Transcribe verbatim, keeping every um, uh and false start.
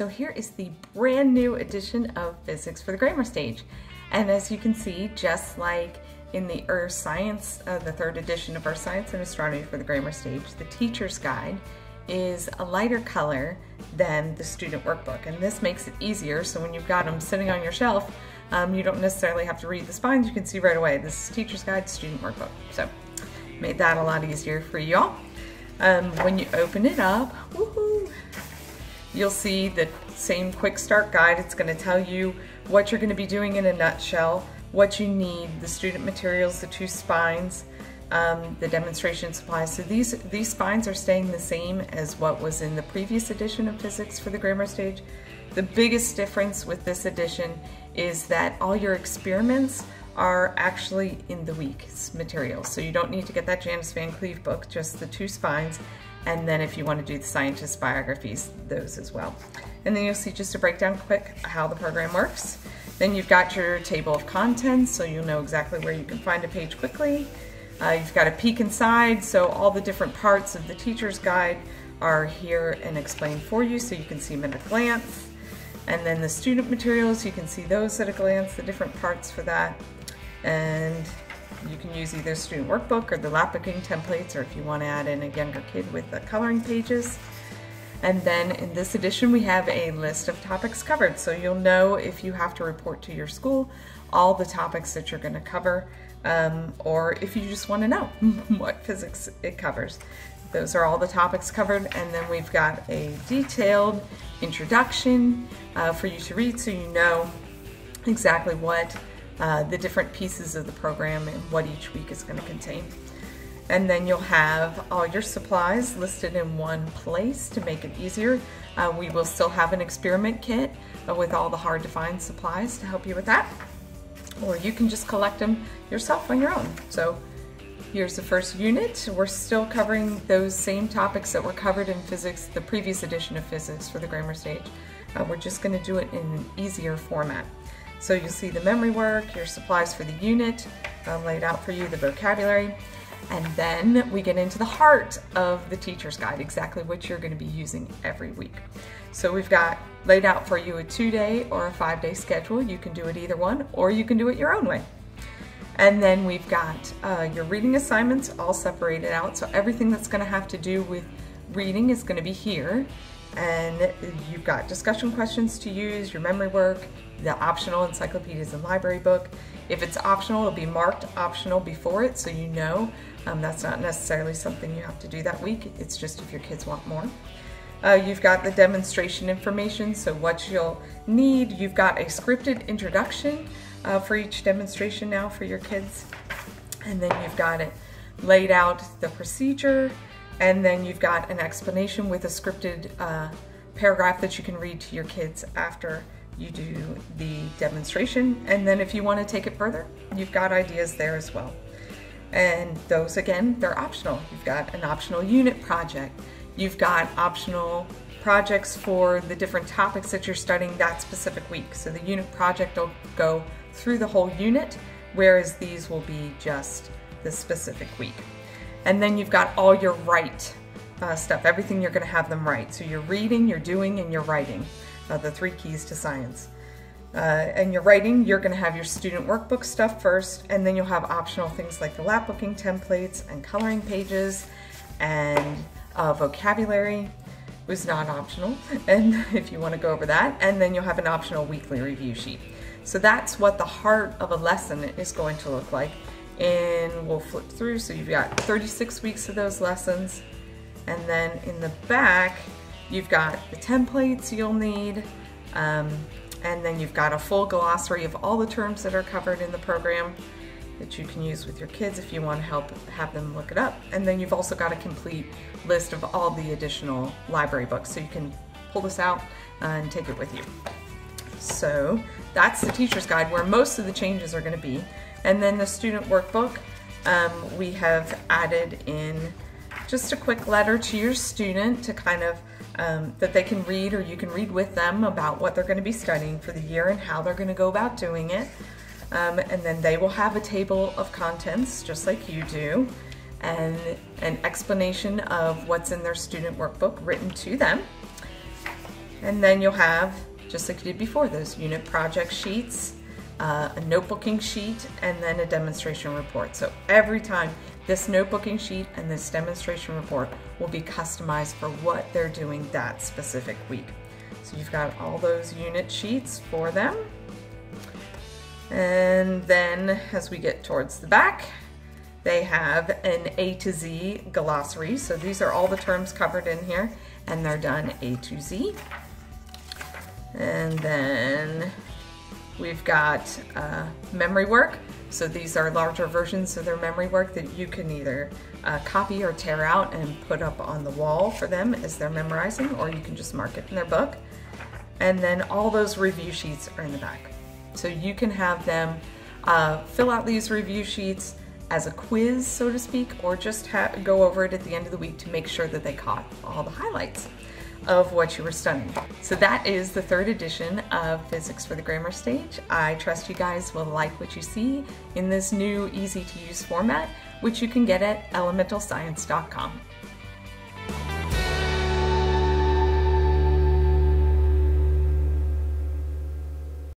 So here is the brand new edition of Physics for the Grammar Stage. And as you can see, just like in the Earth Science, uh, the third edition of Earth Science and Astronomy for the Grammar Stage, the teacher's guide is a lighter color than the student workbook. And this makes it easier, so when you've got them sitting on your shelf, um, you don't necessarily have to read the spines. You can see right away, this is teacher's guide, student workbook. So made that a lot easier for y'all. Um, when you open it up, woohoo, you'll see the same quick start guide. It's going to tell you what you're going to be doing in a nutshell, what you need, the student materials, the two spines, um, the demonstration supplies. So these, these spines are staying the same as what was in the previous edition of Physics for the Grammar Stage. The biggest difference with this edition is that all your experiments are actually in the week's materials. So you don't need to get that Janice Van Cleve book, just the two spines. And then if you want to do the scientist biographies, those as well. And then you'll see just a breakdown quick how the program works. Then you've got your table of contents, so you'll know exactly where you can find a page quickly. Uh, you've got a peek inside, so all the different parts of the teacher's guide are here and explained for you, so you can see them at a glance. And then the student materials, you can see those at a glance, the different parts for that. And you can use either student workbook or the lap-booking templates, or if you want to add in a younger kid with the coloring pages. And then in this edition, we have a list of topics covered. So you'll know if you have to report to your school, all the topics that you're going to cover, um, or if you just want to know what physics it covers. Those are all the topics covered. And then we've got a detailed introduction uh, for you to read, so you know exactly what Uh, the different pieces of the program and what each week is going to contain. And then you'll have all your supplies listed in one place to make it easier. Uh, we will still have an experiment kit uh, with all the hard to find supplies to help you with that. Or you can just collect them yourself on your own. So here's the first unit. We're still covering those same topics that were covered in physics, the previous edition of Physics for the Grammar Stage. Uh, we're just going to do it in an easier format. So you'll see the memory work, your supplies for the unit, I'll lay it out for you, the vocabulary, and then we get into the heart of the teacher's guide, exactly what you're going to be using every week. So we've got laid out for you a two-day or a five-day schedule. You can do it either one, or you can do it your own way. And then we've got uh, your reading assignments all separated out, so everything that's going to have to do with reading is going to be here. And you've got discussion questions to use, your memory work, the optional encyclopedias and library book. If it's optional, it'll be marked optional before it, so you know um, that's not necessarily something you have to do that week. It's just if your kids want more. Uh, you've got the demonstration information, so what you'll need. You've got a scripted introduction uh, for each demonstration now for your kids. And then you've got it laid out, the procedure. And then you've got an explanation with a scripted uh, paragraph that you can read to your kids after you do the demonstration. And then if you want to take it further, you've got ideas there as well. And those, again, they're optional. You've got an optional unit project. You've got optional projects for the different topics that you're studying that specific week. So the unit project will go through the whole unit, whereas these will be just the specific week. And then you've got all your write uh, stuff, everything you're going to have them write. So you're reading, you're doing, and you're writing, uh, the three keys to science. Uh, and your writing, you're going to have your student workbook stuff first, and then you'll have optional things like the lap-booking templates and coloring pages and uh, vocabulary was not optional, and if you want to go over that. And then you'll have an optional weekly review sheet. So that's what the heart of a lesson is going to look like. And we'll flip through, so you've got thirty-six weeks of those lessons. And then in the back, you've got the templates you'll need, um, and then you've got a full glossary of all the terms that are covered in the program that you can use with your kids if you want to help have them look it up. And then you've also got a complete list of all the additional library books, so you can pull this out and take it with you. So that's the teacher's guide, where most of the changes are going to be. And then the student workbook, um, we have added in just a quick letter to your student to kind of, um, that they can read, or you can read with them about what they're going to be studying for the year and how they're going to go about doing it. Um, and then they will have a table of contents, just like you do, and an explanation of what's in their student workbook written to them. And then you'll have, just like you did before, those unit project sheets, uh, a notebooking sheet, and then a demonstration report. So every time, this notebooking sheet and this demonstration report will be customized for what they're doing that specific week. So you've got all those unit sheets for them. And then as we get towards the back, they have an A to Z glossary. So these are all the terms covered in here, and they're done A to Z. And then we've got uh, memory work. So these are larger versions of their memory work that you can either uh, copy or tear out and put up on the wall for them as they're memorizing, or you can just mark it in their book. And then all those review sheets are in the back. So you can have them uh, fill out these review sheets as a quiz, so to speak, or just ha go over it at the end of the week to make sure that they caught all the highlights of what you were studying. So that is the third edition of Physics for the Grammar Stage. I trust you guys will like what you see in this new easy to use format, which you can get at elemental science dot com.